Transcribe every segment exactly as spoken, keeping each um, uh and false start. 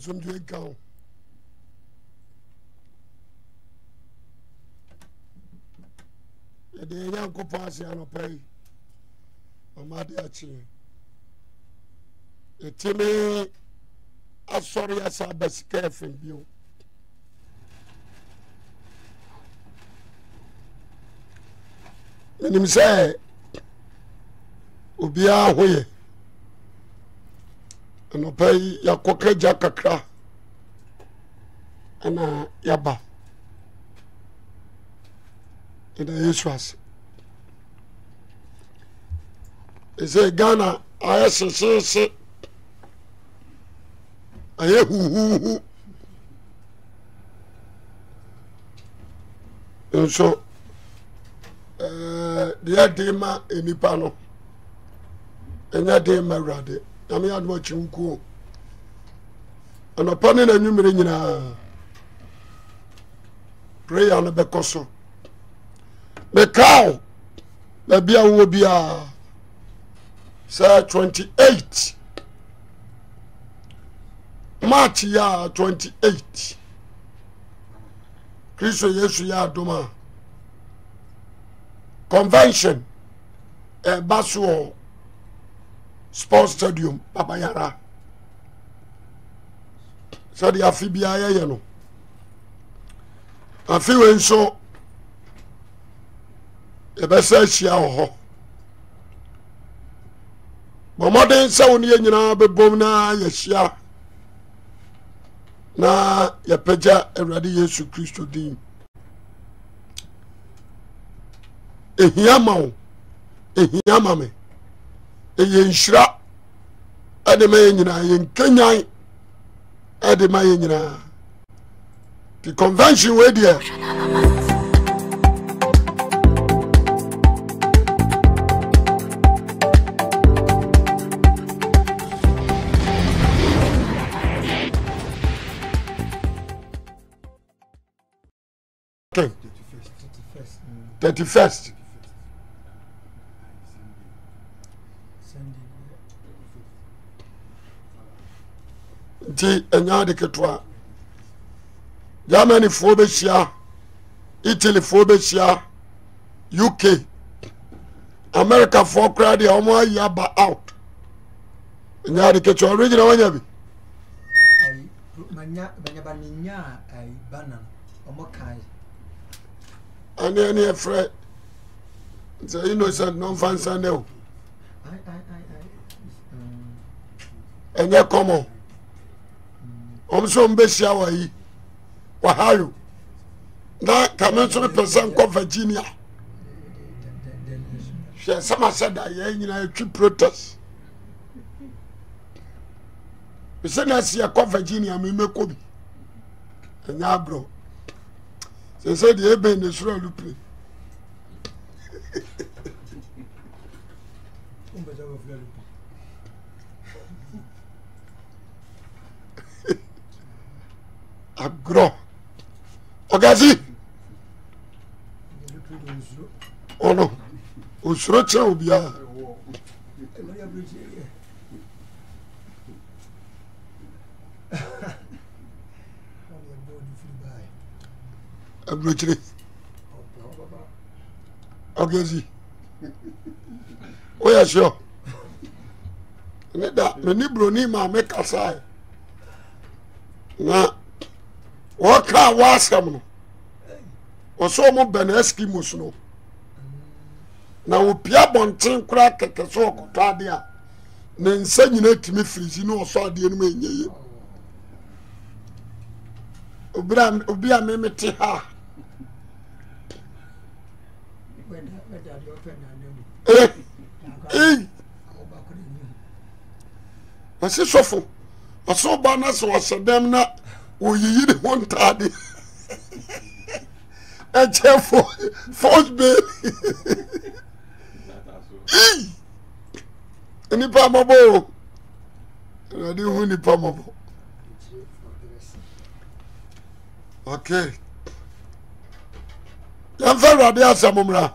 Some drink go. The day I'm going pass here, no pay. I'm mad at you. The Timmy, I'm sorry, I saw best care from you. And him say, "We'll be our way." And obey your cocker jackacra and a yaba in the usuals. Is a Ghana, I assess it. I hear who and so the Adema in the panel and Adema Raddy. I mean, I'm watching cool. And upon a numerating a prayer on a becoso. The cow, the beer will be a sir twenty eight March year twenty eight. Christo Yesu Yadoma Convention a Basuo. Sports stadium, Papa Yara. So the Afibia, you know. I feel in so the best show. But more than so, you know, Bobna, Yeshia. Now, your Peja, a radius to Christo Dean. A Yamo, a Yamame. Yinshra Ademayina in Kenya Ademayina. The convention way there. Okay. Thirty first. T and Yadikatwa Germany Phobia, Italy Phobia, U K, America for crowd, the Oma Yaba out. And Yadikatwa original Yabi. I Mania Banabania, I Banan, Omokai. And then you're afraid. It's an innocent non fans I know. I, I, I, I. And you're common. I'm so busy away. Wahalo. Now, come on, so person come Virginia. She some said that you ain't a true protest. We said I see a come Virginia, me make Kobe. And now, bro. They said the Eben is real to play. Agro. Ogazi. Oh no. Usro chao biya. Abrochiri. Ogazi. Oya sure. Neda meni broni ma me kasai. Na what car was coming? Or so much Beneski Musno. Now, Pierre Bontin crack at the sock of Tadia. Then send you to me, Frizino, saw the enemy. Obram, Obia, Mimiti, ha. I say sofo. I saw banners was them na we yi the one tadi. A cheerful force baby. Any palmable? I do only palmable. Okay. Yan fara dia samumra.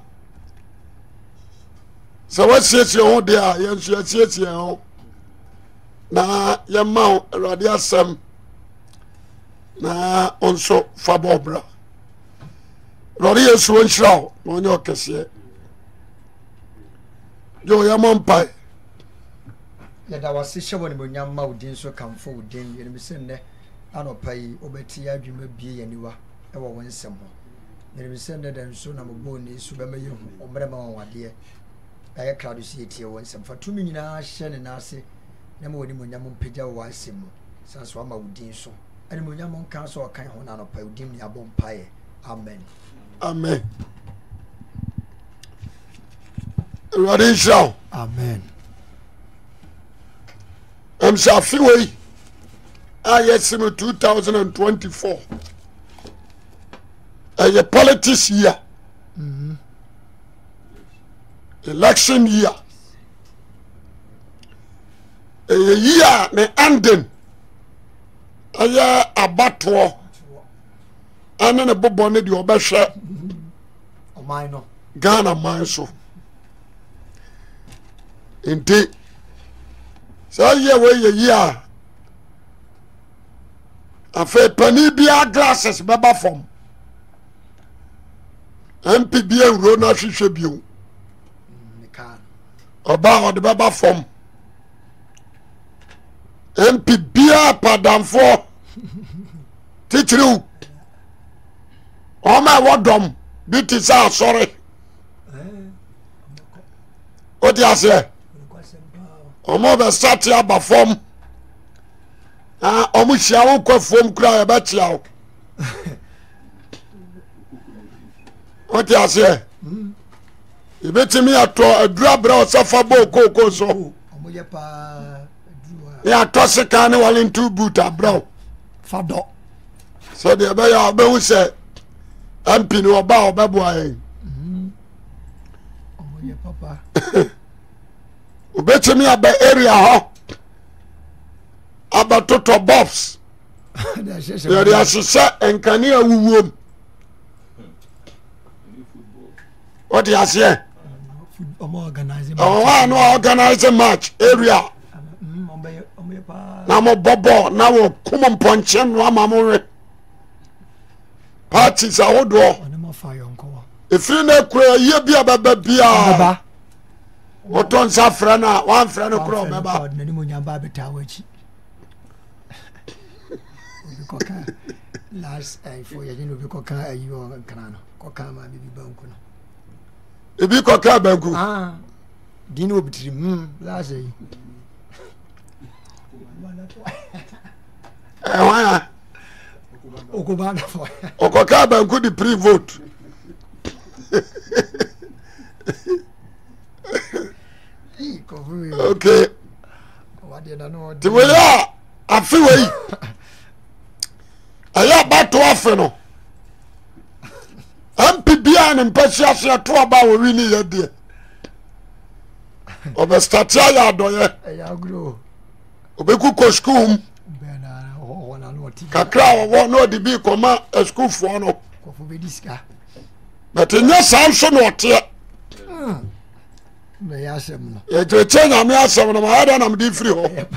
So what says your own dear? Yan says your own. Na yan ma radia sam. Na onso fabobra. Radia swan shrow. No your case. Yo yamon pie. Yet I was sister when we yam mouth didn't so come forward, then you'll be sent there. I don't pay over tea, you may be anywhere. I won't some more. They rescinded them soon. I'm a bone is Subamayo or Brema, dear. I crowd to see it here once and for two minutes. Shen and I say, Nemo Yamun Pija was Simo, Sanswama would deem so. And Munyamun Council or Kain Honano Pai would deem your bone pie. Amen. Amen. Radisha. Amen. I'm Safiway. I yes, two thousand and twenty four. A politics year, mm-hmm. Election year, a year the ending. A year a battle, and then a boboned your best. A minor Ghana mine so. Indeed, so year way a year. I feel penny beer glasses, baba form. M P B N Rona Shishibio. Oba the baba form. M P B N Padam for teacher. Oh my wadom. Beat is out, sorry. What do you say? Omo the Satya Bafom. Ah, Omushao Kofom cry about you. What you say? You bet me at a drab brows of a boko coso. They are tossed a canoe in two boot and brow. Fado. So they are both said, and Pino about Babuay. Oh, your papa. You bet me about area, huh? About total bobs. There are such and canoe womb. What you say? I'm organizing. Oh, I know organizing match area. Now, Bobo, now come on, punch him, Ramamore. Parties are old. If you know, you'll be a baby. What on Safrana, one friend of Crom about Nanimunia Baby Tawachi. Last four years, you will be a you are a canano, Cocama, maybe Bunkuno. If you could come back, ah, Dino between Lazzy. Okokaba could be pre vote. Okay. What did I know? The way I feel I am back to Afeno. M P B N and Peshias are two about really a dear. Of a statia, doyer, a Obeku school. Kakra won't know the big command a school for no. But in your Samson or tear. May I say, I don't am different.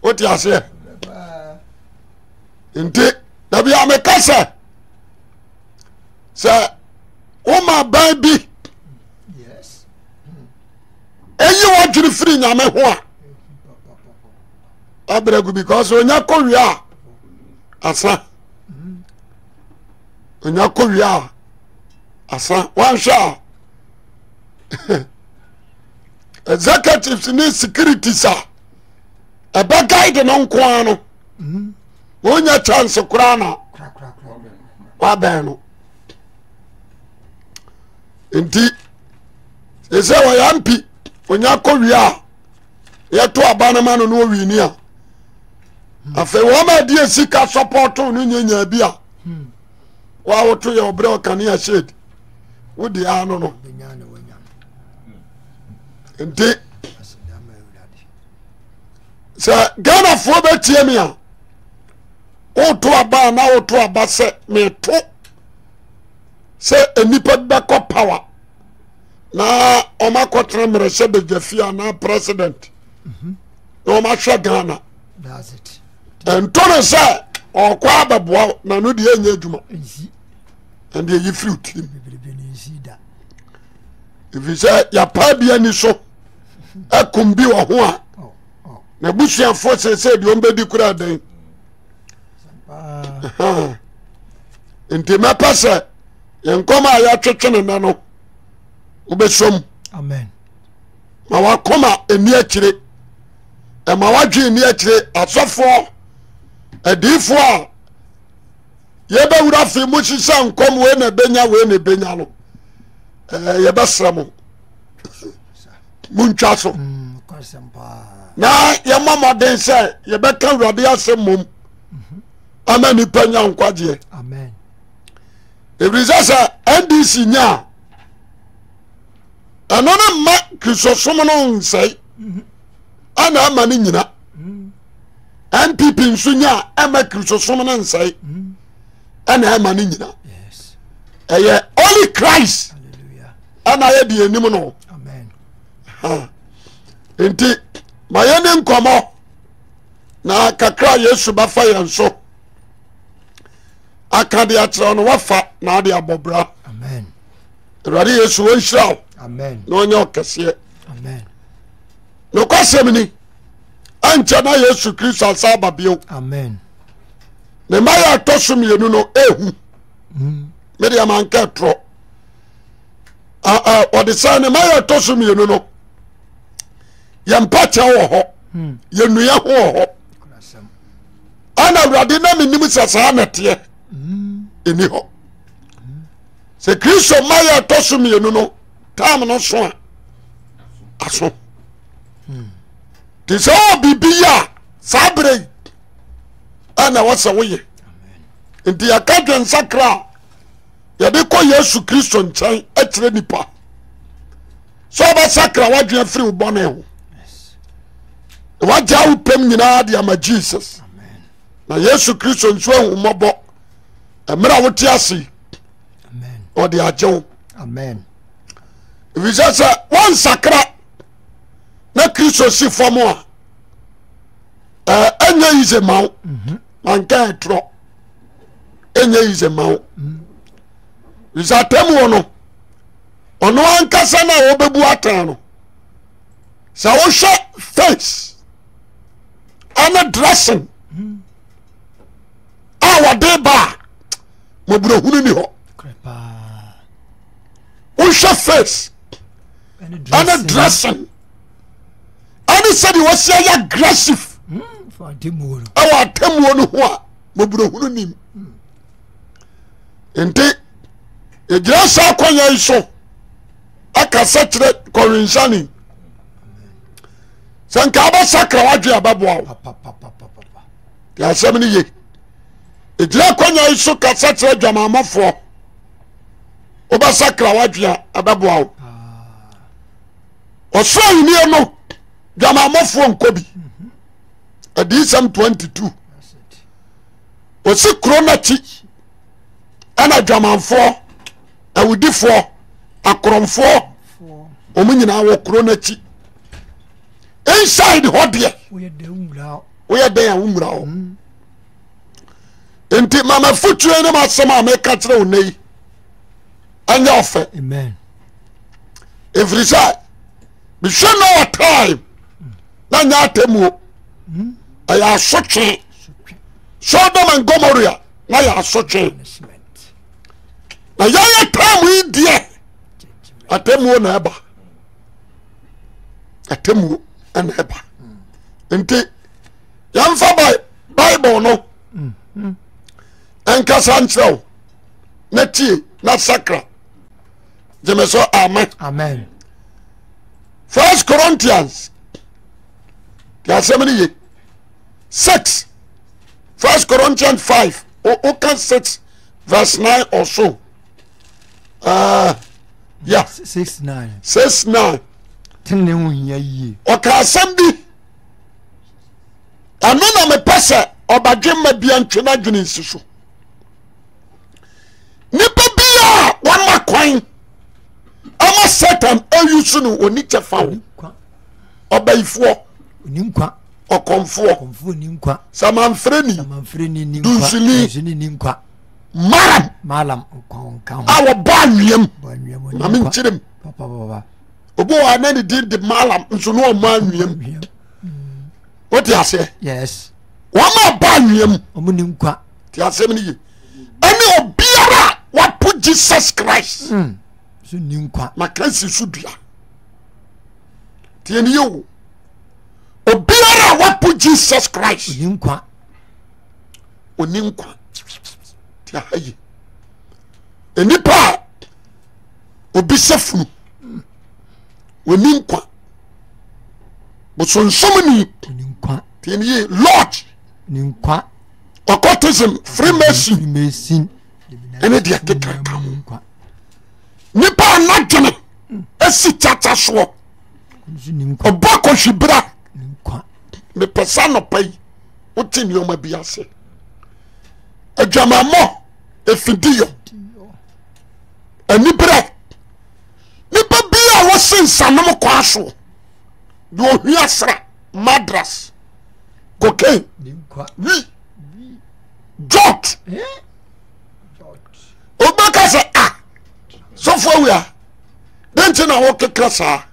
What you say? Indeed. Now we are a castle. Sir, oh my baby. Yes. And you want to free now, my one. I beg because when you come here, asa. When you come here, asa. One shot. Executives need security, sir. A bad guy the non quano. When your chance of crana, what Inti ese wa yampi onyako wia yeto abana ma no no winia afa wo ma die sika support no nyenya bia wa woto ye obre okania shade wo di ano no inti sa Ghana fo be tie mi a woto abana woto abase me to se enipa bako power na oma kotra mreshe de jafia na president mhm oma shagana that's it and tone say okwa babwa na no de enye djuma and dey fruit if you say ya pa bia ni so akumbi wo ho a na busia force say de ombe di kura den ah intima passa yenkoma ya twetwene na no obesom amen ma wa koma eni akire e ma wa dwe eni akire asofo adifo a ye ba wura fi mu sisa nkom we na benya we na benya no eh ye ba sramo muncha so na ye mama den se ye be kan wrade asemom amen ni panya nkwaje amen Ebrizasa N D C nya anona ma kisosomo no nsai ana ama ni nyina N P P nso nya ama kisosomo no nsai ana ama ni nyina yes eh only Christ hallelujah ana ye di enim no amen ha enti mayene nkomo na kakra Yesu ba fa yenso akade atra no wafa na ade abobra amen erade Yesu won shraw amen no nyo kase amen no kase mini ancha na Yesu Kristo asaba bio amen ne maya tosum yenu no ehu mm media man ka tro a a odisa ne maya tosum yenu no yempacha wo ho mm yenu ya ho ho ana urade na minim sasa amete eniho se Kristo maya tosumi enu no tam no so a aso ti so bibia sabre ana wasa woye enti akadwen sakra ya de ko Yesu Kristo nchan atire nipa so ba sakra wadwen firi ubone ho wadja upem nyina de ama Jesus na Yesu Kristo nso humobo amra wote ase amen o de ajew amen we just one sakra na Kristo si fomo a enye ize mawo manka etro enye ize mawo we just temu ono ono ankasa na obebu atan no sa wo hwe face ana dressing awa de ba mobro hunu ni ho crepa o face ana dressing ana said you was aggressive mm for demoro awa temu no ho a mobro hunu ni ente e grasa akonya iso aka satre korinjani sanka aba sakra wadwe ababo papa papa papa ya semini ye ejira konya iso kasatra dwamamafo obasakra wadwa ababwa oso yini eno dwamamafo nkobi adisam twenty-two osi kronachi ana dwamamfo awudifo akoromfo omunyina awo kronachi inside hobie we dey umra we dey umra o enti mama futu ene masema me katre onei anya ofe amen every time we should know our time na nya temu ay asotwe Sodom and Gomorrah na ya asotwe na ya ya temu idie atemu na eba atemu na eba enti yamfa bai bible no Enka sancho neti na sakra Jemeso, amen. Amen. First Corinthians. There are so many. Six. First Corinthians five. Or can six verse nine or so. Uh yeah. Six nine. Six nine. Okay, assembly. And none of my person or by Jim may be on China Juninsu. Nipabia, one more coin. I'm a certain all you soon will need to found or by four or comfort. Some unfriendly, do silly nimqua. Madam, Madam, our banyan, I mean, Jim, Papa. Oh, I never did the malam, so no man. What do you say? Yes. One more banyan, a muninqua. There are seventy. And what put Jesus Christ? My cleansing should be. Tell you, Obiara, what put Jesus Christ? Uninqua. Uninqua. Tia hayi. Enipa. Obisefu. Uninqua. But so many. Uninqua. Tell you, Lord. Uninqua. Occultism, Freemason. Freemason. Ene dia keka kamu. Nipa nagene esi tata so obako hibra me pesa no pai otini o ma bia se adwamamo efidio anibra nipa bia wo sensanom kwa so do hwiasra madras cocaine ni jot obaka se a so far we are. Then I walk a crasser.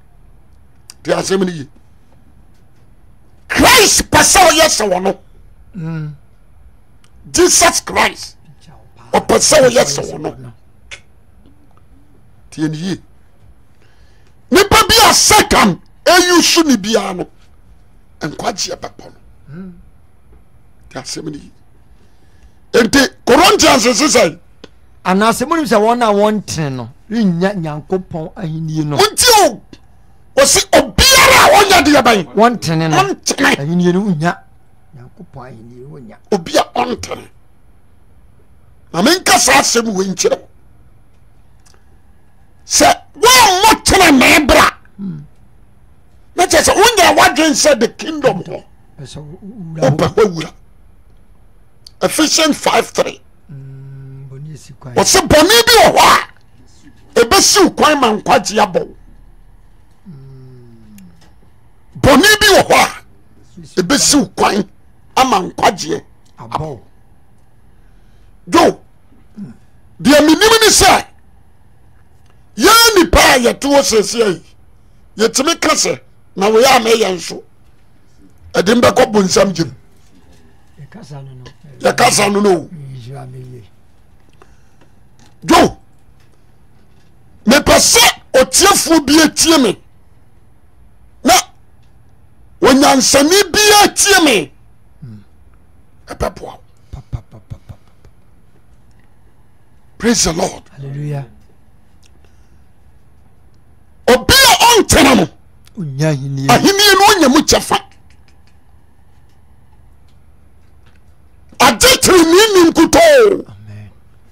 There are so many. Christ pass out yes or no. Jesus Christ. Or pass out yes or no. Tien ye. Nipa be a second. And you shouldn't be ano. And quite a papa. There are so many. And the Corinthians is saying. And now, someone is a one I want to know. You know, I know. What you was it? Obiara, one ten and one ten. I knew ya. Yankopa, I knew ya. Obia on ten. I mean, Cassassim Winchell. Say, well, what can I remember? Let us wonder what they said the kingdom. Ephesians five three. What's up, Bonibio? What? A besu, Quaman, Quatiabo. Bonibio, what? A besu, Quain, Among Quatia, Abo. Go, dear Minimini, Yanni Pie, your two associates, your Timicassa, now we are Mayanso. I didn't back up on some Jim. Your cousin, no. Go. Me passe o tiefo bi etie me. Na onyansani bi etie me. Epepo. Praise the Lord. Hallelujah. Obi o ontena mo. Onyahini. Ahini no onyamu chefa. Adetri ni ni nkuto.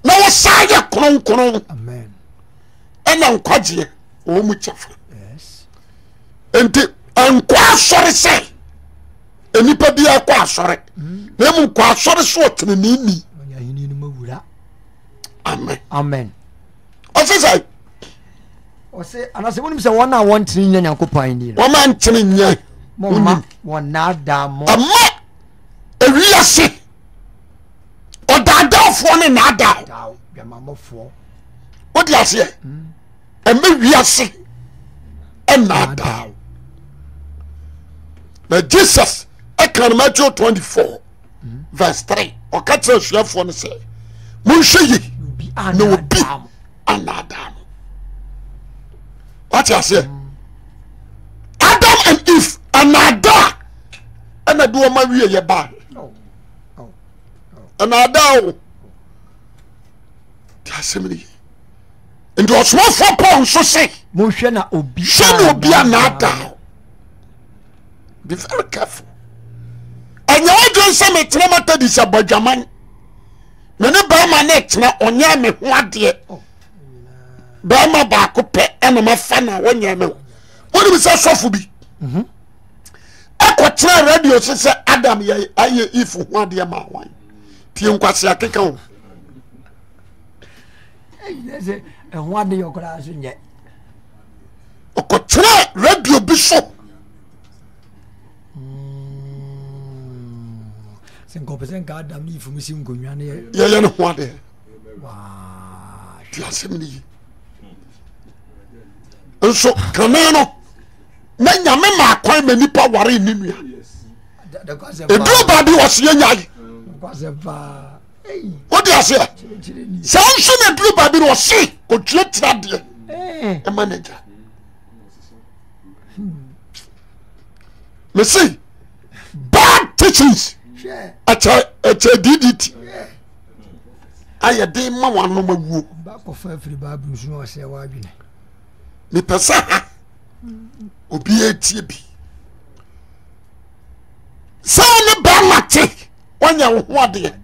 Now say ya kron kron. Amen. Ena nkwaje o mu chafa. Yes. Enti nkwa sori se. Enipa bia kwa sori. Na mu kwa sori so tene ni ni. Onya hini ni mawura. Amen. Amen. Ose say. Ose anase wonu se wona won tene nya nyakopan ni. Wo man tene nya. Mo ma wona da mo. Amma. Ewi ase. Odada fo ne na da. Yamamofo. Odi ase. Eme wi ase. Ena da. Na Jesus ekan Matthew twenty-four mm. verse three. O ka tse suafo ne se. Mun hweyi bi anada. Anada. What you say? Adam and Eve anada. Ena do ma wi ye ba. And I know. There are so many. And was one for pounds, so say, Moshana Obi, Shanobia Nata. Be very careful. And I don't say me traumatized is a Benjamin. None of my neck now on Yammy, what dear Bama Bacope and my fana one Yammy. What is that so for me? I could try radio, says Adam, I hear if one dear my wine. Tiunquasia take on. And one day, your glass in yet. Ocotra, radio bishop. Cinco percent guard damn me from Missing Gunyani. You know what? Wow, just me. And so, Canano, men, your men are quite many power in him. The nobody was young. What do you say? Samson and Blue Baby was sick, could let Tradia, a manager. Let's see bad teachings at a D D T. I a day, Mamma, no more woo. Back of every baboons, no, I say, why be the Passa O B A T B. Sound a bad take when you're what dear.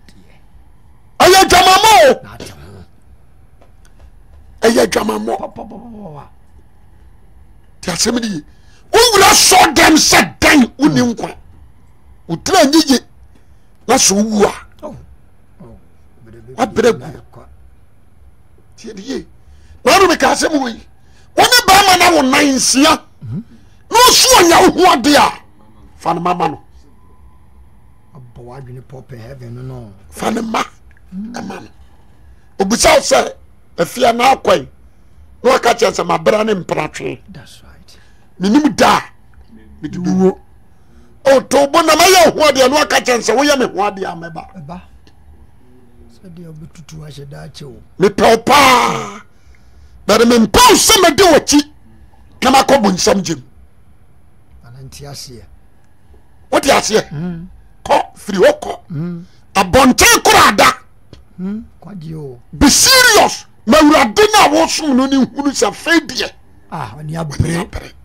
Aya jamamo. Aya jamamo. Ti asemidi. Ungula saw them set down uninkwa. Utra nyije. Na so wuwa. Oh. Oh. Abregu. Ti diye. Na ru me ka asemu yi. Woni ba ma na wo nine sia. No so nya wo ade a. Fan mama no. Abo wa dwene pop heaven no. Fan ma na man obusa se afia na akwai no aka chese mabra ne mpratwe. That's right. Minim da me duwo o to bona maye ho de no aka chese wo ye me ho de ameba eba se de obututu a cheda che o me propa but me mpo se me de wachi kama ko bu nsam jim ananti ase what you ase ko free wo ko abonte kurada. Hmm. Be serious. Mauradina was soon only who is a failure. Ah, when you are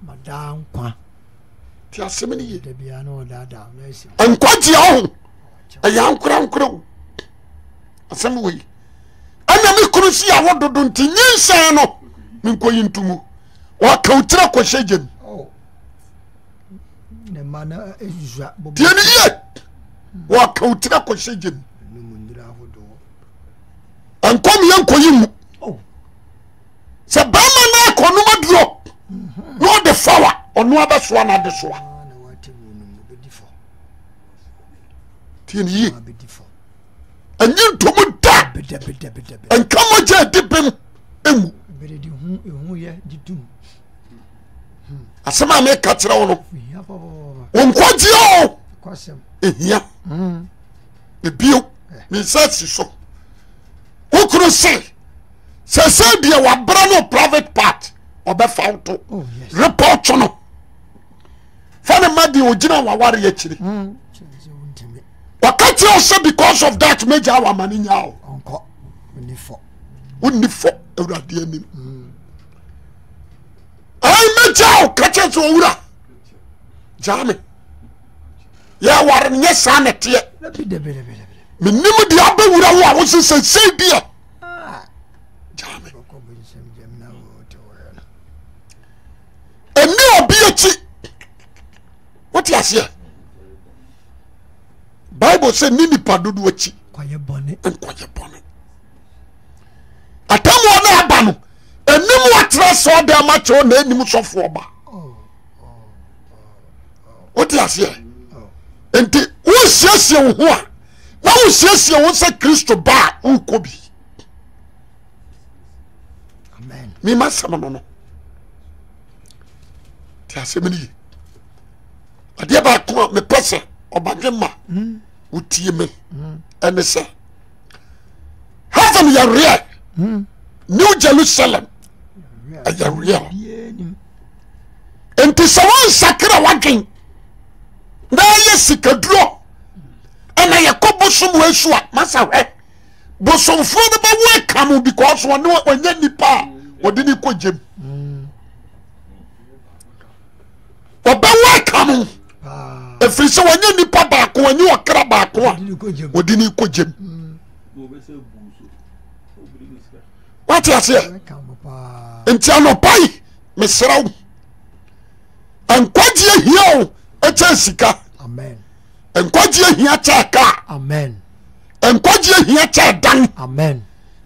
Madame Quan. There are so many. There be no dada. And quite young. A young crown crow. Some way. And I could see a water don't you say no. Minko into mu. Or counter question. Oh. The manner is that. Yet. Or counter question. And come young Koyim. Oh, Sabama Konuma drop. No, the flower or no other swan at the swan. Tin ye and you to move that and come on, Jay Dippin. As a man may cut round on Quadio. Yeah, the bill is so. Who could say? Say, dear, what brand private part of the fountain? Report on Father Maddy Ojina Wawari Yachiri. What can't you say because of that major our money now? Uncle, only for only for a radiant. I made out catches over Jamie. Yeah, what in your sanity? Me nimu di abe wura wa wosi se se bia. Ah. Jame. Emi obi echi. What you say? Bible say nini padudu echi. Kwaye bone. En kwaye bone. Atamu ona aba no. Enimu atra so de amacho na enimu sofo oba. Oh. What you say? Enti wo siesie wo ho a. Now you see, you say Christo ba unkobi. Amen. Me ma sama no no. Ti asemini. Ade ba ko me pese obadwema. Mhm. Utie me. Mhm. Ene se. Heaven ya real. Mhm. New Jerusalem. Ya real. Enti so won sakra wadwen. Na yesikadro. Na yakobo somwe swa masa we bo somfo de ba we kamu because one no onye nipa odini ko jem oba wa kamu efiri so wanya nipa ba ko wanya okra ba ko odini ko jem what you say enti anopai mesrawo enkwagye hia o echensika amen enkwagye hia chaka amen enkwagye hia chadan amen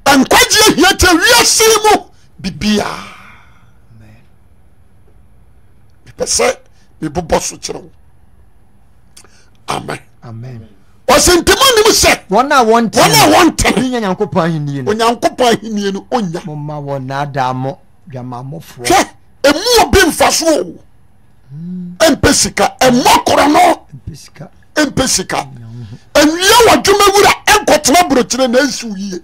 enkwagye hia twiasimu bibia amen bipese biboboso chiro amen amen wasentimo ni mse wona wonte wona wonte nya nyankopon hinie no nyankopon hinie no onya moma wona adamo gamamofo emu obi mfaso empesika emokoro no empesika empesika enwie wadwuma wura enkotena brochire na nsu yie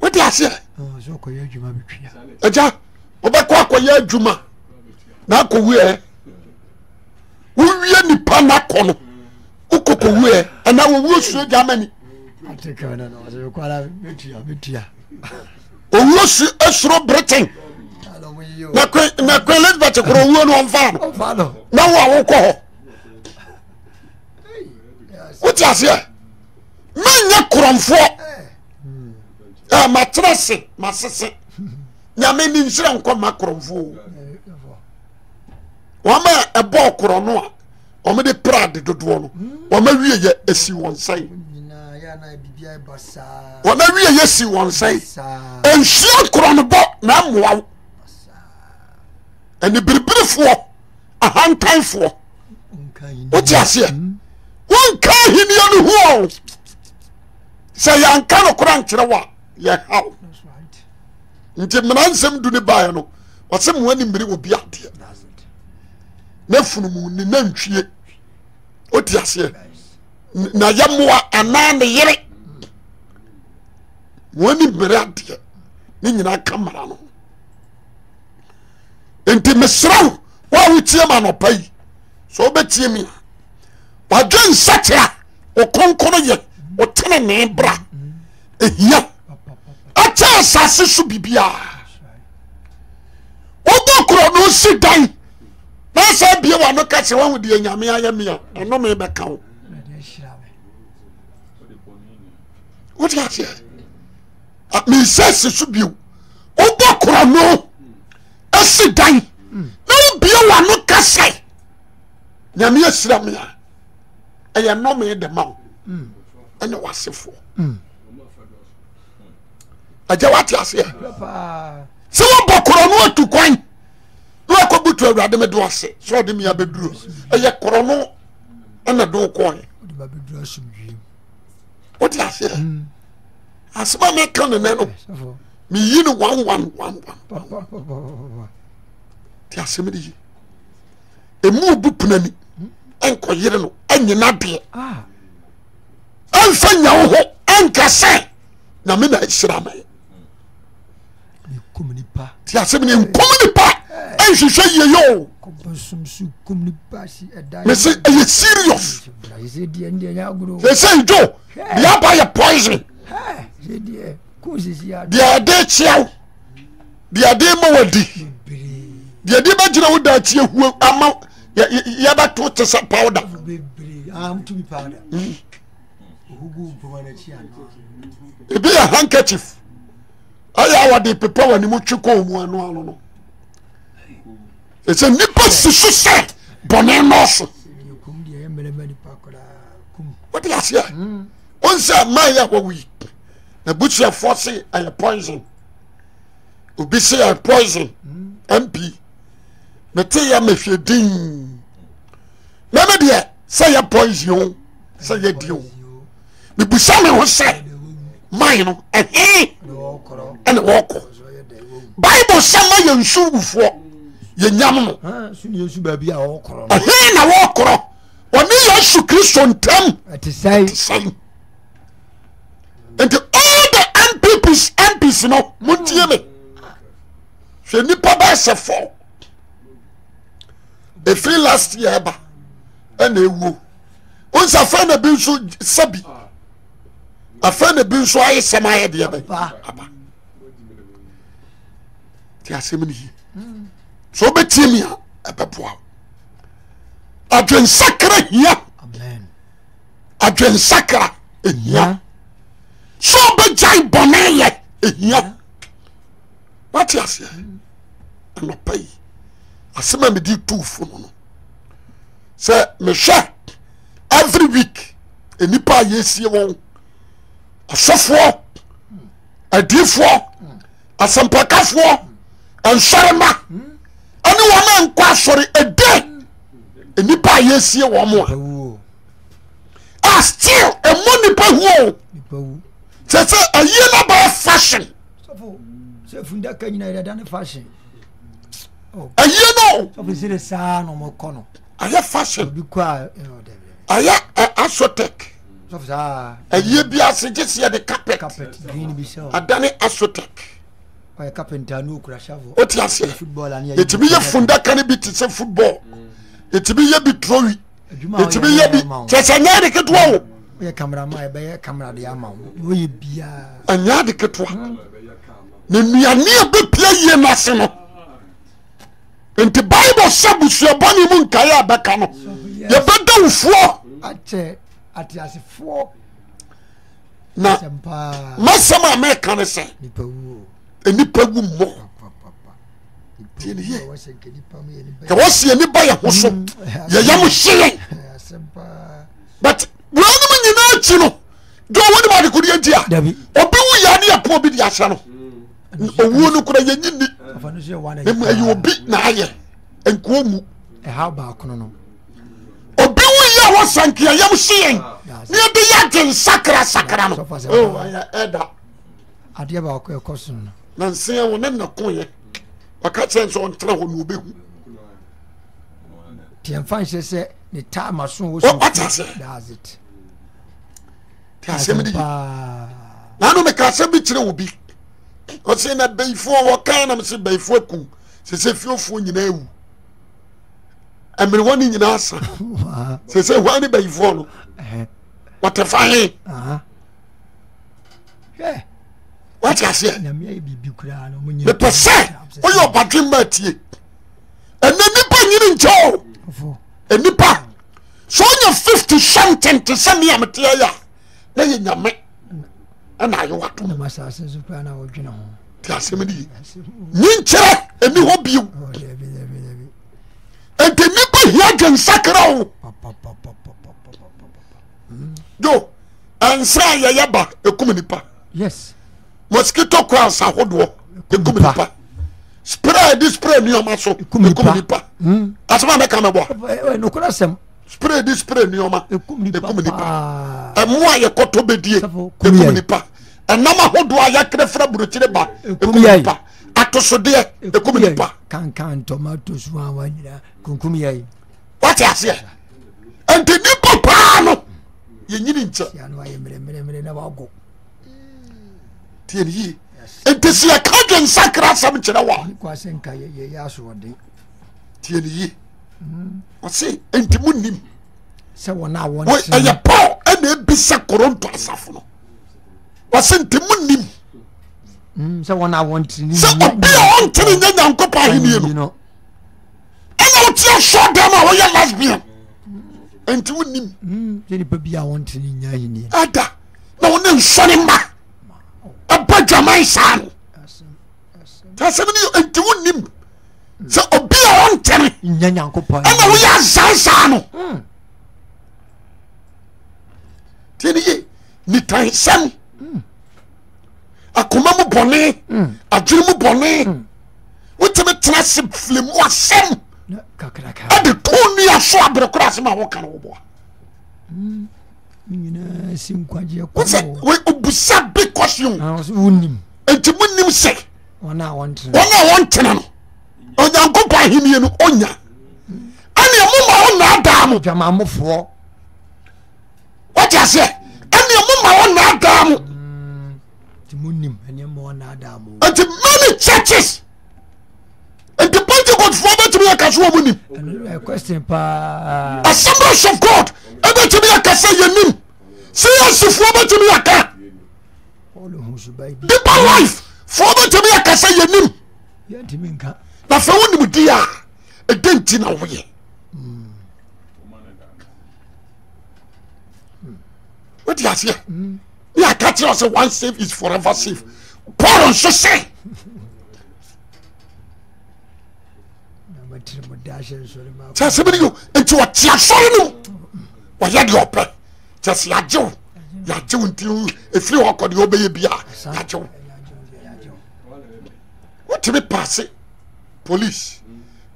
what you say oh so ko ye adwuma betwia eja obekwa akoye adwuma na akowu e wuwie nipa na kono ukokowu e ana wuwu su Germany atika na no so ko ala betwia betwia owu su esro Britain na kwe na kwe let ba te kro wuo no mfa no mfa no na wo wo ko ho what you say manya kromfo ah matresse masese nyame ni nsira nko makromfo wo ma ebo kro no a o me de prade dodo no wo ma wieye esi won sai nyina ya na bibia basa wo ma wieye esi won sai en shia kro no bo na moawo and the biribirifo ahantanfo what you say one kan hinianu ho say an kan kran kirewa yeah how that's right nti menansem duni bae no wasem wani mbiri obi ade na funu mu ni na ntwie odi ase na yamwa anan de yere wani mbiri ade ni nyina kamara no nti mesraw wa wutie ma no pai so obetie mi wa dwen satira okonkono ye otene ne bra ehia acha sase su bibia odokro no sidan na sa bia wa no ka se wa hudi anyame ayame a eno me be kawo what you say at me sase su biu odokro no asidan na bia wa no ka se nyame asira me a eye no me de ma ene wasefo aja wati ase papa se wo bokoro no atukwan no akobutu awrade me do ase so de me abeduro eye koro no ene do kon de ba beduro asumdwiem what you say asuma me kan ne no me yi no wan wan wan wan ti aseme di emu obupunani enko yire no anyina de ah anfa nya wo ho enka se na me na isirame communipa ti asem ne communipa en hwehwe yeyo kobosum su communipa si edai me say are you serious they say die ndie nya aguro they say jo they are your poison eh they die causes ya they are dey chiao they are dey mawadi they dey ba jira wo da chi ehu ama ya ba to tsa powder am to be powder hugo bwana chi an be a handkerchief aya wa de pepa wani mu twiko mu anu anu no ese nipa sisu se bonen noso kum dia emele mani pakola kum what you say onsa mai ya kwawi na butcher force aya poison obi say aya poison mp mete ya mehwe din na me dia say ya poison say ya dio me busa me ho say mai no eh and walk Bible sama ye nsubufo ye nyam no ha su yesu ba bia okoro eh na okoro oni yesu Kristo ntam at say and all the M P Ps M Ps no muntie me she ni pa ba se fo the free last year ba and ewu onsa fa na bi so sabi afa na bi so ayi sema ye de ba ti asem ni so beti me a beboa adwen sakra hia amen adwen sakra hia so be jai boneye hia what you say no pay asem me di two fo no say me hwa every week enipa yesie won asofo adifo asampakafo ansharema ani wona nkwa sori ede enipa yesie wo mo a still a money pa huo nipawu say say ayena ba fashion sofo say funda kanyina ida dan fashion oh ayena sofo say sa no mo kono aya fashion bi kwa aya asotek sofo sa aye bi asegese de carpet carpet green bi so adani asotek by carpenter no crashavo otiase football ani eti bi ye funda kan bi ti se football eti bi ye bi trowi eti bi ye bi chesanya de ketwa wo ye camera ma be ye camera de ama wo ye bia anya de ketwa ne nuane e be pia ye na se no enti bible sabu sua bani mun kai abeka no ye be da ufuo ache atiase fuo na masama me kan se eni pagu mo tini ye ka wasi eni ba ya hoso ya ya mo hye but we no many na chi no do woni ba de kudi antia obi wu ya na po bi di asa no owu no kura ye nyini afanu je wana e mu ayi obi na aye enko mu e ha ba kono no obi wu ya ho sanki ya mo hye ni obi ya den sakra sakra no oh eda ade ba ko ekosun nan se won nem na koye wakachen so on tra ho no be hu ti enfan se se ne ta mason wo so does it ti se me di na no me ka se bi kire obi o se na beifo wo kan na me se beifo ku se se fiofo nyina ewu amere woni nyina asa se se wani beifo no eh watefahe aha eh what you say na me bibi kura no munye me pese o yo badrim ma tie enenipa nyiri njo ofo enipa so nya fifty something to send me am tie ya na ye nyame ana ayo wato na masase supra na odwene ho ti asem di nyinche eni ho biu entenipa hia gen sakra do ansra ya yaba ekum nipa yes mosquito cross ahodo egum nipa spray this spray nioma so egum nipa asoma me kama bo no kora sem spray this spray nioma egum nipa emu aye koto bedie egum nipa enama hodo aye krefra burochire ba egum nipa atosode egum nipa kan kan tomatoes wa wanyira kunkum yai what you say and the nipa pa no yenyini nche ya no aye mere mere mere na wago Yes. It is your cousin Sakra Samchinawa. Quasenka Yaswadi. Tieni. I say, Antimunim. Someone now wants a yapo and a bisacoronto Safo. Was Antimunim. Someone I want to be on to the Uncle Pahim, you know. And what's your short damn or your lesbian? Antimunim. Jenny Baby, I want to be Ada. No one is shunning back. But Jamaican, that's seven and two nim. So be on ten in Yanko. And we are Sansano. Tiny Nitai Sam a Kumamo bonnet, a Jimu bonnet. What's a matrasip flim or Sam? And the two near Swabra cross my walk and over. Nina sim kwaje ko we obusa bi question wonim enti munim se wona wonte wona wonte na onyankopa himie no onya ani emuma wona adam jama mofo what you say ani emuma wona adam enti munim ani emuma wona adam enti many churches enti plenty god forward to me kaso munim question pa assemblies of god ebe to me akase yenim serious forward to me aka all who should buy deeper life forward to me akase yenim Yantiminka. But for one would dear, a dentin away. What do you say? Yeah, catch us one safe is forever safe. Paul on so say. Just somebody you into a tear sorrow. Why you do open? Just your jaw, your jaw until if you walk on your baby, your jaw. What to be passing? Police.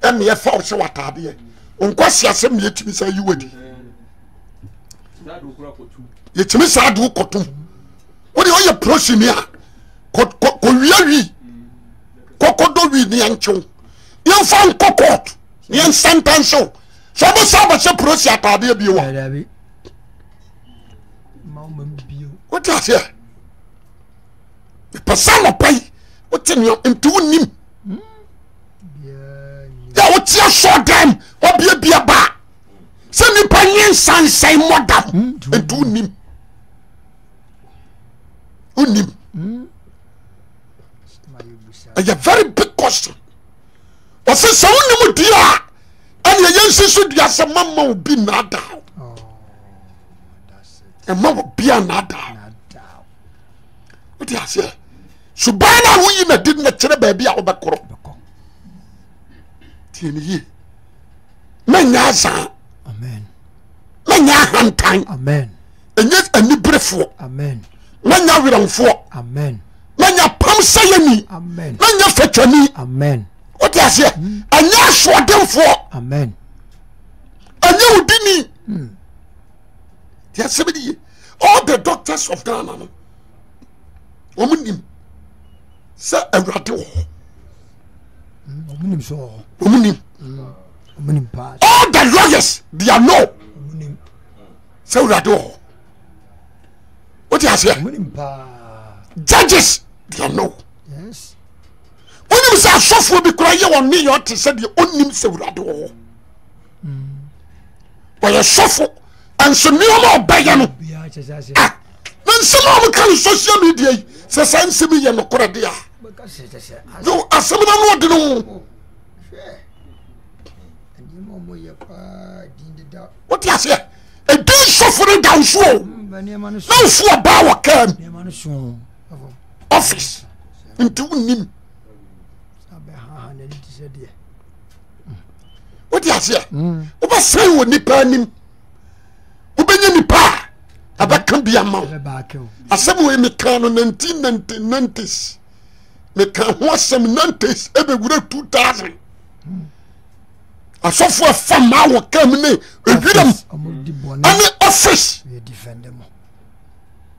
And me a false what are they? Unquestion some yet to say you would. Yet to miss I do cotton. What are you approaching here? Cocoyari Cocodovi the Ancho. You found Cocot, the Santan so. So much about your process are there be one. What else here? The person of pay. What's in your into him? Yeah, what's your short time? What be a beer bar? Send me Panyan San say more down into him. Unim. A very big question. Was it so no dear? And the young sister, yes, a mamma will be not down. A mamma will be not down. What do you say? Subana women didn't tell a baby out of the crop. Timmy Menaza, amen. Menahan time, amen. And yet a new breath for, amen. Mena will for, amen. Mena Pam Sayani, amen. Mena Fetchani, amen. What is here? And you swat them for, amen. And you didn't. Yes, somebody, all the doctors of Ghana, woman. Sir, a rattle. Woman, so woman, woman, all the lawyers, they are no. So rattle. What do you say? Judges, they are no. Yes. When you say, soft will be crying on me, you ought to say the only so rattle. But you're soft and so no more bayon. When someone comes social media, says I'm semi and Coradia. No, as someone would know. What do you say? A day suffering down show. No, for power can office into him. What do you say? What say would nipper him? Who been any power? Abaka bi amao. Asem we meka no nineteen nineties. Meka ho asem nineties e be gure two thousand. Asofo fama wo kam ne evidam. Ani office we defend them.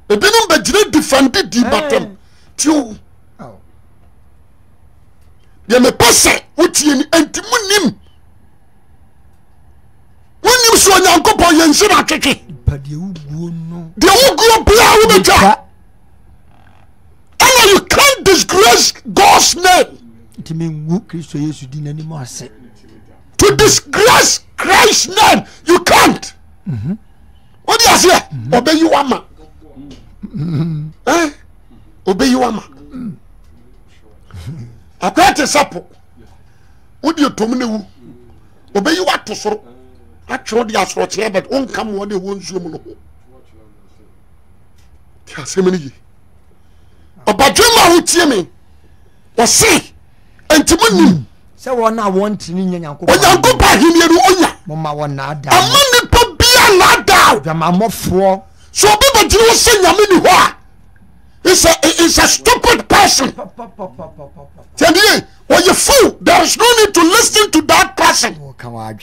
Ebinum be gire defend di batam. Tiu. Oh. Ye me pase utie ni antimunim. Wonim so nyankopon yense na keke. They will go black. And you can't disgrace God's name. To disgrace Christ's name, you can't. What do you say? Obey you, Amma. Eh? Obey you, Amma. I got a supple. What do you tell me? Obey you, what to so? Actually, I saw here, but won't come when they won't zoom on. Casimini. About you, my Timmy. Was see, and Timon. So one I want in Yanko. When I go by him, you know, Mamma, one not down. I'm only put beer not down. The mamma four. So people do say, Yamini, it's a it's a stupid person. Tell me, when you fool, there is no need to listen to that person. Oh, come on.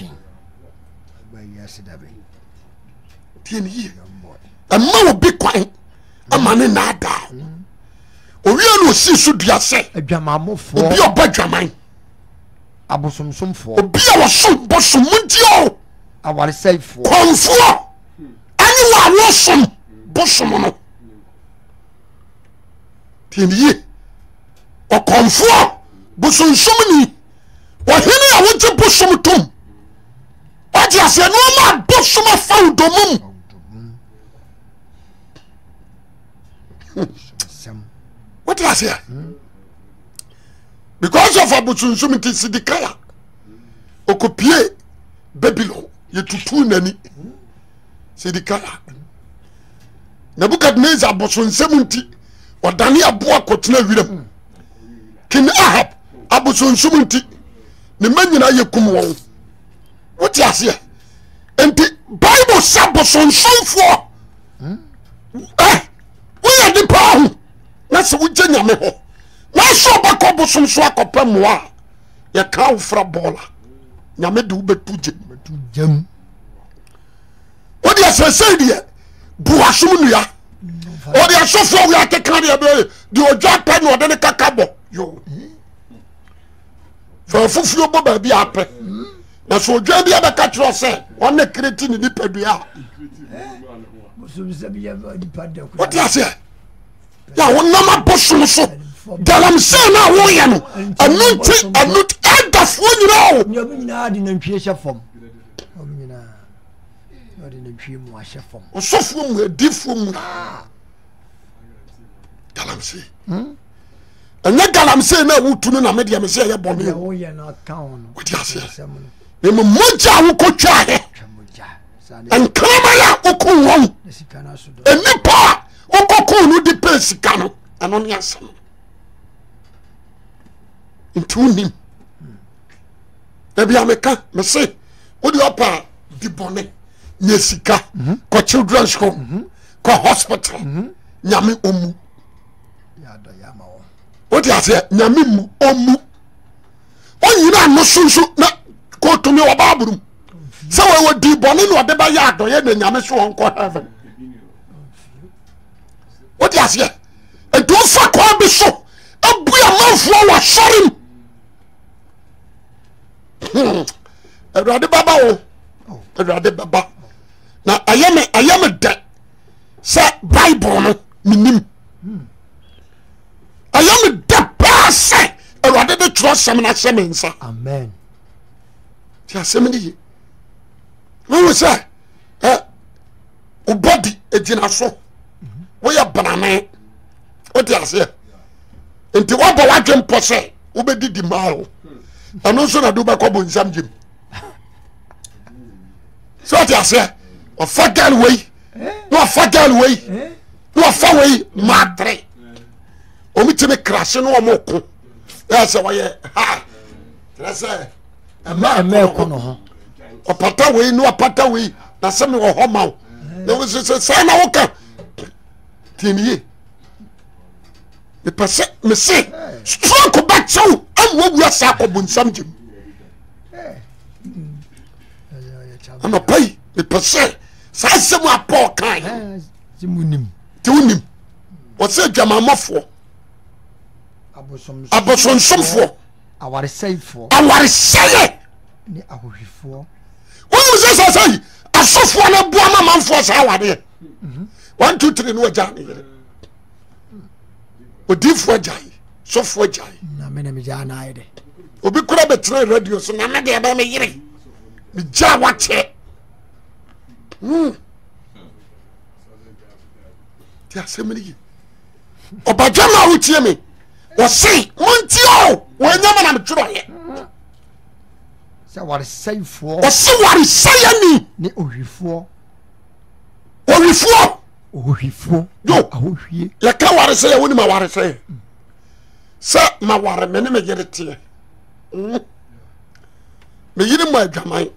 Ten years, a man will be quiet. A man in that down. Or you see, should you say a jamamo for your bedjamin? I was some some for a beer was some bosom with you. I want to say for one floor. I knew I was some bosom. Ten years or come for bosom so many. What here I want to push some tomb. What you say? No man, boss, so much found the moon. What you say? because of abusunsum ti sidikaya okopie babylon yetutu nani sidikaya Nebukadnezar abusunsum ti odani aboa kotena wiram kin ahab abusunsum ti ne manyina yekum won what you say and the bible abusunsum for eh we are the power that's we jenya me ho Maso bako busum so akopam wa ya kaw fra bola nyame de ubetu jam odi asese die buasum nuya odi asofo wi akekan de de ojo pa ni odi ne kakabo yo fa fufu bo ba bi apre na so ojo bi abeka tro se on ne kreti ni pedua busum zabiya di padako odi asese ya wonna ma busum so Dalam sana wo ya no anunti anut adaf wo nyirawo nyabu nyina adi na ntwe hye fom nyabu nyina adi na ntwe mu ahye fom osofu mu adifo mu dalam se hm anya dalam se na wutu no na me de me se ye bonu wo ye na account wo dia se me moja wo ko twa he an kama ya wo ko won eni pa wo ko ko no di pesi kanu anon ya sam into him. Maybe I make a mistake. What do you have? The bonnet, Yesika, co children's home, co hospital, Yami Omu. What do you say? Yami Omu. Oh, you know, no sooner go to me a bathroom. So I would be born in whatever yard or any Yamisu on court heaven. What do you say? And don't fuck all be so. A boy, a mouth, sorry. Hmm. A rather baba, oh, a rather baba. Now I am a, I am a dead. Say Bible, minim. I am a dead person. A rather the trust some na some insa. Amen. Tia semeni. What was that? Eh, o body e jinaso. We are banana. What tia say? Enti wa ba wadwe mpose wo be didi mawo ano so na do ba kwabo nsam jim so what you say o fagal way no fagal way no fagal way madre o mi teme crash no o mo ko e se wa ye ha trese e ma me ko no ho o pata way no pata way na se me wo ho mawo no we se se na wo ka tiniye the person, me say, stroke back so I'm what we are saying something. I'm a pay the person. So I say we are poor kind. Timunim, timunim. What's it? Jamama for. Abosom, abosom for. I was say for. I was say. Ne ahohi for. When you say say, I saw for na buama man for say I was One two three no jani. Odi fuajai so fuajai na me na me ja na ide obi kura betra radio so na me de ba me yire me ja wache mm tia se me ni oba jama utie me o sei monti o wo nyama na me tworo ye se wari sei fuo o se wari sei ani ni ohwifuo ohwifuo ohifo do ahohwie ya ka ware se ya woni ma ware se se ma ware me ne me gere tie me yiri mo adwaman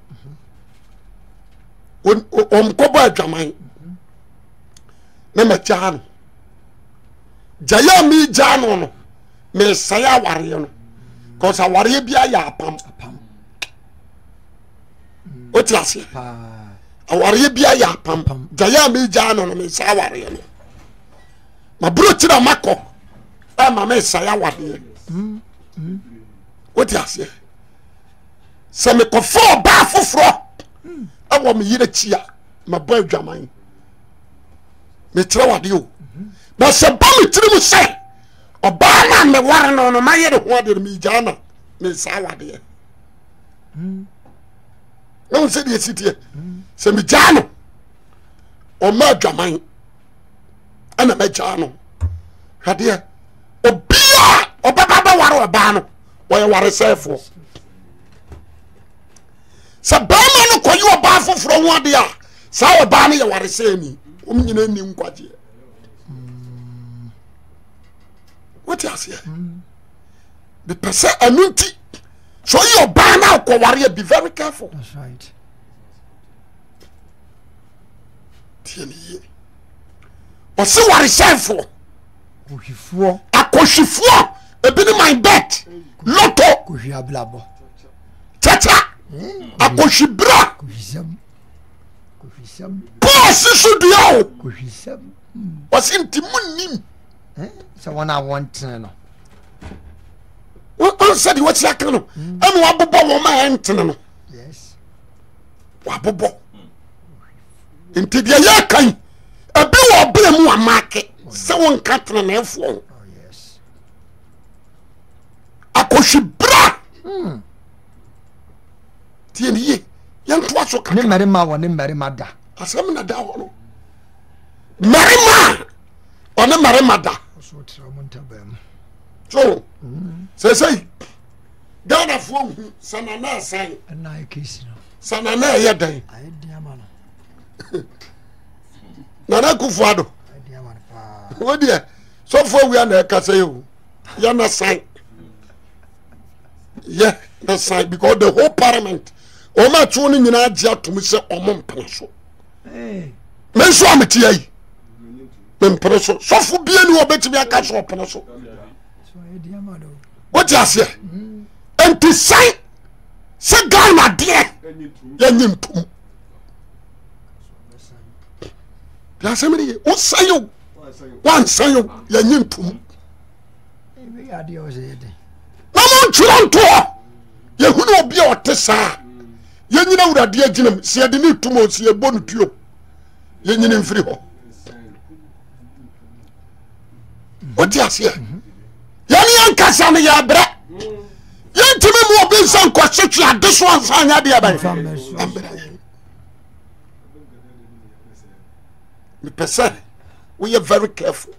on ko ba adwaman me ma chaanu jaya mi jaanu no me se ya ware no ko sa ware bia ya pam pam o ti ase pa awari bia ya pam pam jaya mi jana no me sa awari no ma bro tira mako e ma me sa ya wade mm what you say se me ko fo ba fofro awo me yire chia ma boy dwaman me tira wade o ba se ba me tiri mu se oba na me war no no ma yire ho de mi jana me sa wade mm no se di sitie se mi jano o ma dwaman ana me jano hade e obi a obaba ba waro ba no Why are you safe? Sa bama no kwa yu abafo from one dia. Sa obana ya wareseni. Umnyine ni nkwaje. What you say? The person anuti. So you obana kwa wari be very careful. That's right. Tieni. Osi waresefo. Ohifo. Akoshifo. Ebini my bet. Loto. Kuhiablabo. Chacha. Akoshibra. Kuhisam. Kuhisam. Pasi sudiao. Kuhisam. Wasimtimunim. Eh? So when I want to know. What said you what's that no? And wabobo woma entena no. Yes. Wabobo. Inti dia yakan. Ebi wo blemu amake. Se won katena na efo. Oh yes. Akoshibra. Hmm. Tieni yan twaso kan ni marima woni marima da asem na da hono marima woni marima da so tira mo ntabam so say say Ghana fo sanana san na case no sanana ya dan ai dia ma no na na ku fuado ai dia ma pa wo dia so fo we na ka say o ya na san yeah na san because the whole parliament Oma tuni nina aji atumi se omo mpenaso. Hey. Mensu amiti yei. Mpenaso. Sofu biye ni wabeti miya kaso mpenaso. Wati asye. Enti say. Se gai na diye. Yenye mtumu. Pia semini ye. O sayo. Wan sayo. Yenye mtumu. Namu nchulantua. Yehuni wabiye watesa. Yenye na ura diye jinem, siye dini tumo, siye bonu tuyo. Yenye ni mfri ho. Oti ya siye. Yani yankasani ya bre. Yen timi muobi san kwa sechi ya diswan san ya diya bayi. Ambera yen. Mi pese, we are very careful.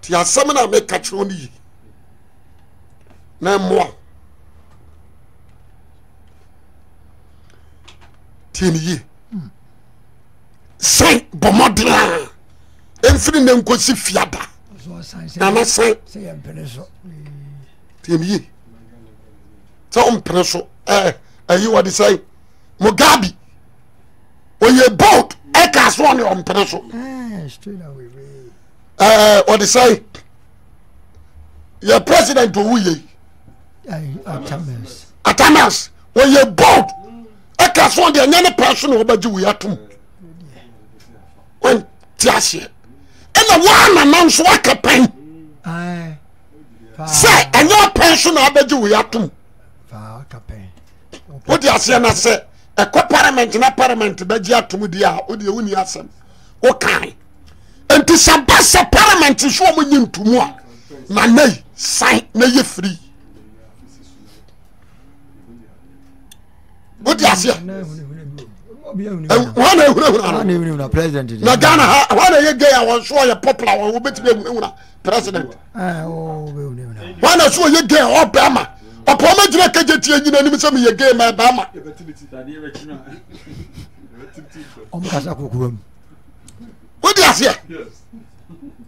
Ti ya samina me kachoni. Na mwa. Tiniye. Say bomodra. Enfri nenkosi fiada. Na na say say empreso. Tiniye. So empreso eh eh you what say Mugabe. Oye boat e ka so on empreso. Eh straight away. Eh what say your president Owuye. Atamas. Atamas. Oye boat That's one the only person who baju we atum. When tiashe, and the one announce what happen. Aye. Say another person who baju we atum. What happen? What tiashe na say? A parliament na parliament baju atum dia. Odi uni asem. Okay. And to sabasa parliament is what we need to know. Manai sign na ye free. What do you say? One president. Now Ghana, one you get, one show you popular, one will be to president. One show you get Obama. Upon me, you can't get you. You know, you get my Obama. What do you say?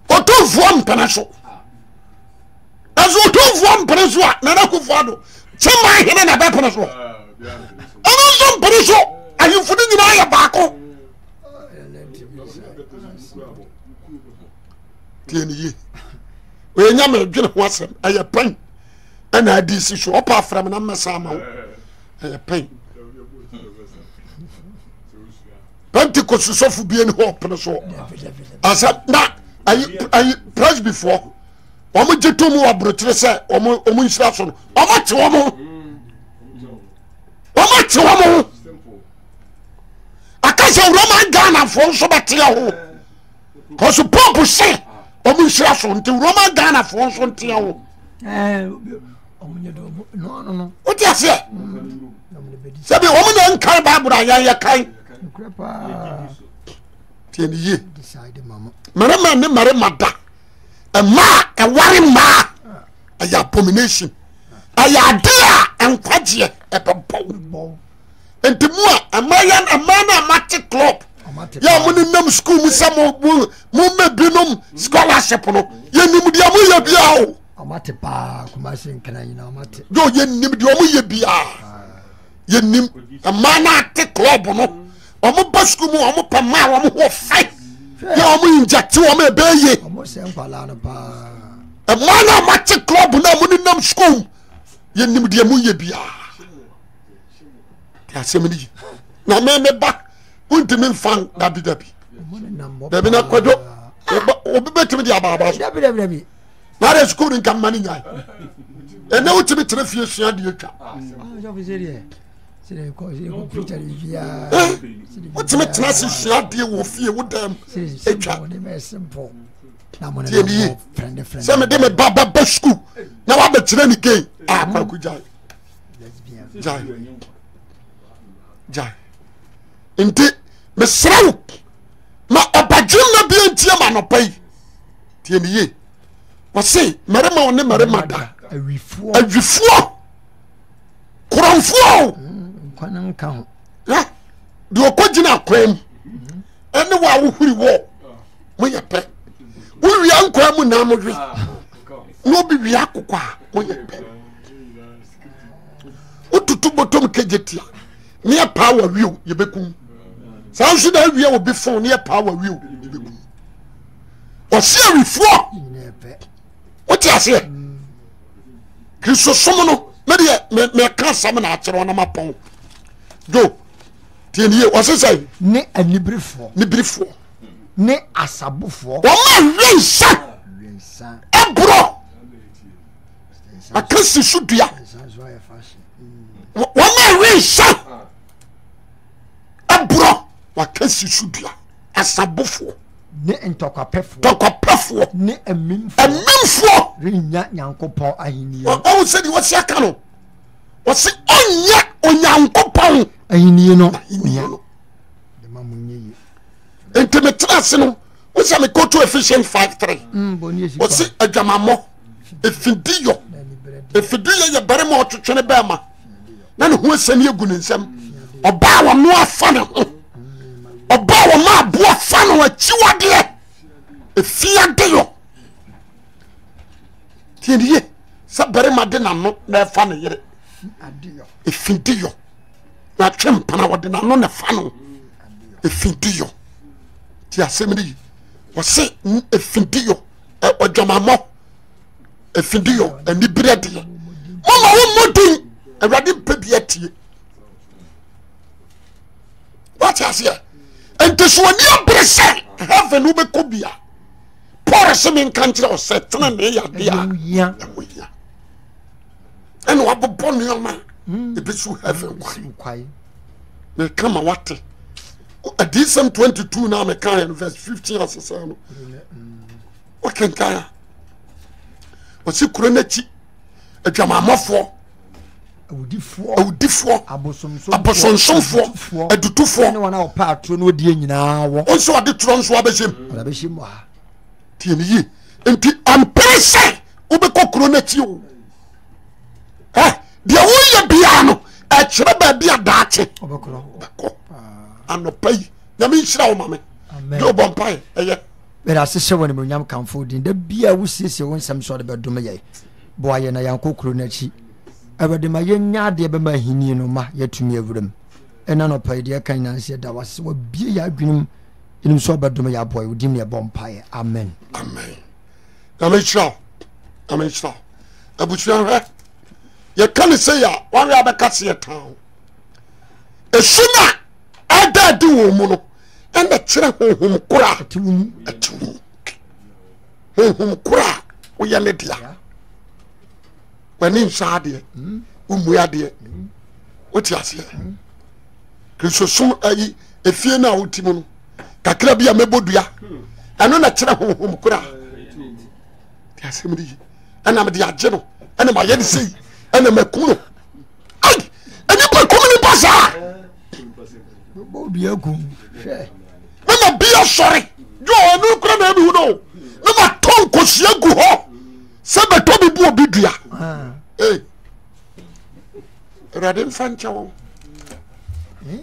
What do one penacho? As you do one penacho, none of you. Somebody here na penacho. Another person, are you feeling the way backo? Tieni, we are not going to watch them. I am pain, and I did see you. Apart from that, my son, I am pain. Pentecost is so for being hope and so. I said, "No, I I preached before. I'm going to do more about this. I'm going to instruction. I'm going to do more." Oma chiwamu. Akaza Roma Ghana for so batia ho. Kosu popu se. Omu shiraso nti Roma Ghana for so ntia ho. Eh, omunye do no no no. Oti ase. Sabi omunye nkan Bible ayan ya kai. Krepa. Tieni ye. Decide mama. Marema ne marema da. E ma e wari ma. a abomination. I adea and quadrier a bomb. And the more a man a man a matic club. Ya muni num school with some more binum scholarship. You need the Amuya Biao. Amatipa, Kumasin Canina Mati. No, you need the Amuya Bia. You need a man at the club. Omobaskumu, Omopama, Omo fight. Ya mu inject you, Ome Bay. Omosempa. A man at Matic club, no money num school. You need the Amuya Bia. That's a minute. Now, man, back. Untimin fang dabi dabi. Dabi na kwado. Obibe timi di ababa. Dabi dabi dabi. Na re school nka mani nyai. Ene utimi tire fie sua de atwa. Ah, je vous dire. C'est le corps, c'est le futur via. Utimi tire sua de wo fie wo dem. Etwa. Na mo na friend friend. Say me dem baba ba school. Na wa be tire ni gay. Ah, kwaku jai. Jai. Jai. Inti mesrau ma abajuna bi entia manopai tie niye wase merema one merema da awifuo awifuo kuranfuo nkwana nka ho eh de okogina akwam ene wa wohuri wo moye pe wuri ankwa mu na modwe no bi wi akokwa moye pe otutu botom kejetia ne power wiu yebekum. Some should have will be for near power will be. Or see before what you say? Christo Somono, maybe I can't summon at your own mapon. Go, ten years, what is I? Ne and Nibrifo, Nibrifo, Ne Asabufo, oh, my son, Ebro. I can't see shoot ya. One my son, Ebro. Wakensi shubia asabofo ne ntokapefo tokapefo ne emimfo emimfo rinya nyankopon ahiniye o se di wasi aka no wasi onya onyankopon ahiniye no ahiniye de mamunye ye entemetrase no wasi me go to efficient five three mm boni esi wasi adwamamo efidiyo efidiyo ye barema otwetwe ne bema na ne ho asani egu ne nsem oba wa no afa ne oba wo ma bua fa no achiwade e fiade yo tiye sabere made na no na fa no yere ade yo e fidi yo na twempa na wode na no na fa no e fidi yo ti asemri wo se e fidi yo e odwamamo e fidi yo ani brede mama wo modin ewrade pebi atie what has here. And this one, you bless heaven will be Kubia. Poor Simon country or Satan, they are dear. And what upon your man? The bitch will heaven. They come a water. A decent twenty two now, a kind verse fifteen as a son. What can Kaya? What's your coronet? A Jamamofo. O difo abosom somfo adutufo ne wana opatro no die nyinaawo onso ade tron so abesem abesem wa tie ne yi enti ampese obekokro na tie o eh dia wo ye bia no e kire ba bia daache obekro obekko anopai na me nshira o mame do bompai eye be ra sese woni mo nyam kanfo din da bia wo sese won sam so de bedom ye bo aye na yankokro na chi abade mayenya de be mahini no ma yatumi awuram ena no paide kan na se da wase wa bie ya adwenem enim so abadom ya boy odi ne bompae amen amen amen sha amen sha abuchian re ye kan se ya wan ya be kase ya tan esuna ada di wo mu no enda kire hohom kura atum atum hohom kura wo ya ne dia wani nsade umuyade oti ase kristo sum ayi efie na otimo no kakra bia mebodua ano na kire hohom kura ti asemri ana mede agye no ana ma yede sei ana makuno ai ani ba komini pasa bobia kum hwe mama bia sori jo anu kura na ebi hu no mama ton kosia gu ho sebe to bi bu obidua Agade Sancho. Eh?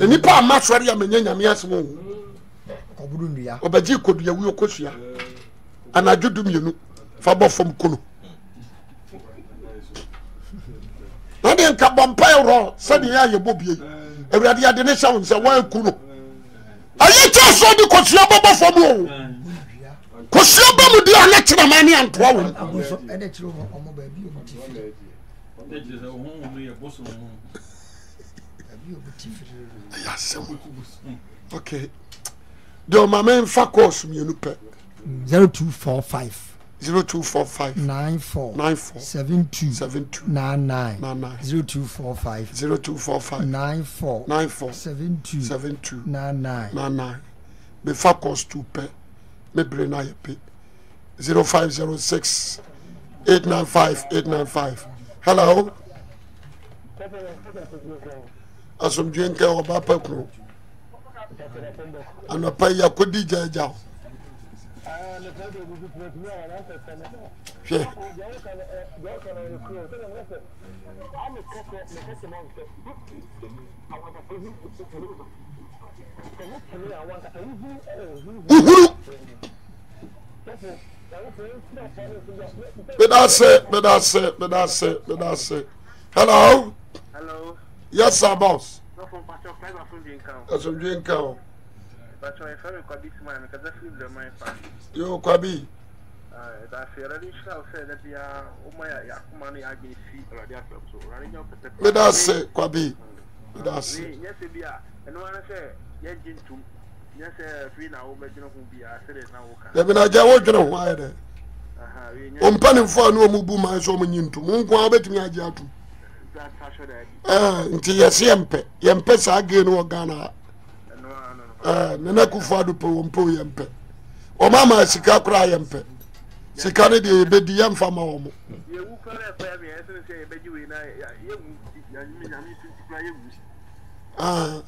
Any power match ready a million years more. Oburunia, Obaji could be a wheel cosia. And I do do you Fabo from Kulu. Not in Cabampa, Sadia, your bobby. A radia denation, the wild Kulu. Are you just on the Cosia Baba for more? Cosia Baba would be a natural man and twelve. Yes, okay. Do my main focus me no pe zero two four five nine four seven two seven two nine nine zero two four five zero two four five nine four seven two seven two nine nine me focus to pe me brain na pe zero five zero six eight nine five eight nine five. Hello. Asum jenke oba pakro anapa ya kodi jaja ah le tado gugu pletna ala tsana she jaja. Hello. Hello. Yes, sir, boss. No, from Pastor Private Funding Count. That's from Jane Count. Pastor, if I record this man, because I feel the money fast. Yo, Kwabi. That's a radish house that we are, oh my, Yakumani, I've been feet, or the other. So, running up at the. That's it, Kwabi. That's it. Yes, we are. And when I say, yes, Jintum. Yes, we now, but you know, we are said it now. Let me know, I want to know why. I'm planning for no move, my so many into Mungo, I bet me, I got to. Eh, nti yesi yempe, yempe sa again wo Ghana. Eh, nene kufadu pe wompo yempe. O mama sika kura yempe. Sika ne de ebedi yemfa ma wo mo. Ye wu kare fa me ese se ebeji we na ye wu ya mi na mi twenty kura ye wu. Ah.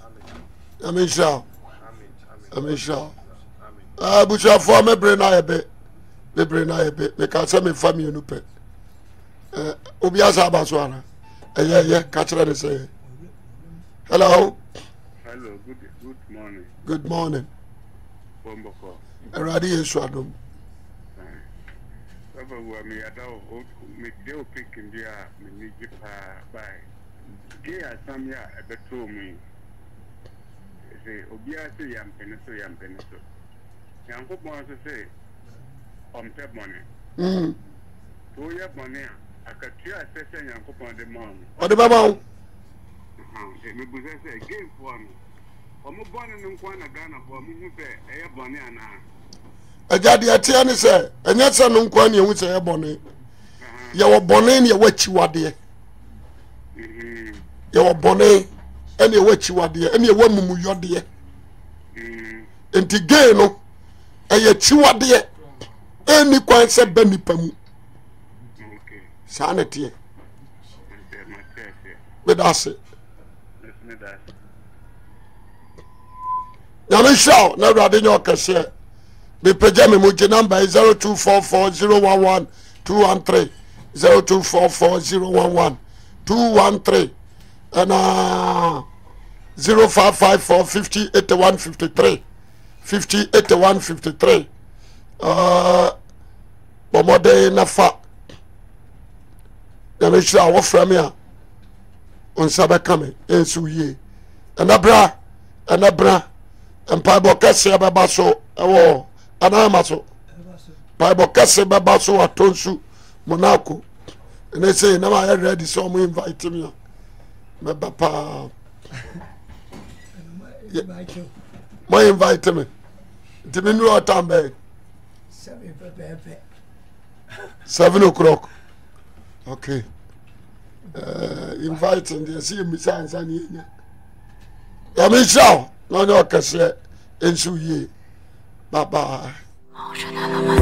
Amen sha. Amen. Amen sha. Amen. Ah, bu sha fo me bre na ebe. Me bre na ebe. Me ka se me family no pe. Eh, obi asa ba so ara. Yeah, yeah, catch that is say. Hello. Hello, good good morning. Good morning. Bomboko. Eradi Eswadum. Baba wa mi adaw o mi deo pick ndia mi ni gipa bye. Ge asamya ebeto mi. Say obia say yam peneso yam peneso. Yam ko bon say on tap money. Mm. To ya money. I can try session and coupon the mom. What about a game for me? I'm born in Nukwana Ghana for me, a bonana. A daddy, a tiani, sir, and that's a Nukwan, you would say a bonnet. You were bonnet, you wet you are dear. You were bonnet, and you wet you are dear, and you woman with your dear. And Tigano, and yet you are dear, and you quite said Benny Pam. Sanity. But that's it. Now, Michelle, now rather your cashier. The pajama muji number is zero two four four zero one one two one three zero two four four zero one one two one three and uh zero five five four fifty eighty one fifty three fifty eighty one fifty three. Uh, Bomode Nafa. The minister of Framia on Sabakame, and Suye, and Abra, and Abra, and Pablo Cassia Babaso, and Amaso, Pablo Cassia Babaso, at Tonsu, Monaco, and they say, now I already saw me invite him. My papa, my invite me. Diminu Tambe, seven o'clock. Okay. Uh, invite and they see me sign Sanya. Yamisha, no, no, Cassia, and Suye. Bye bye.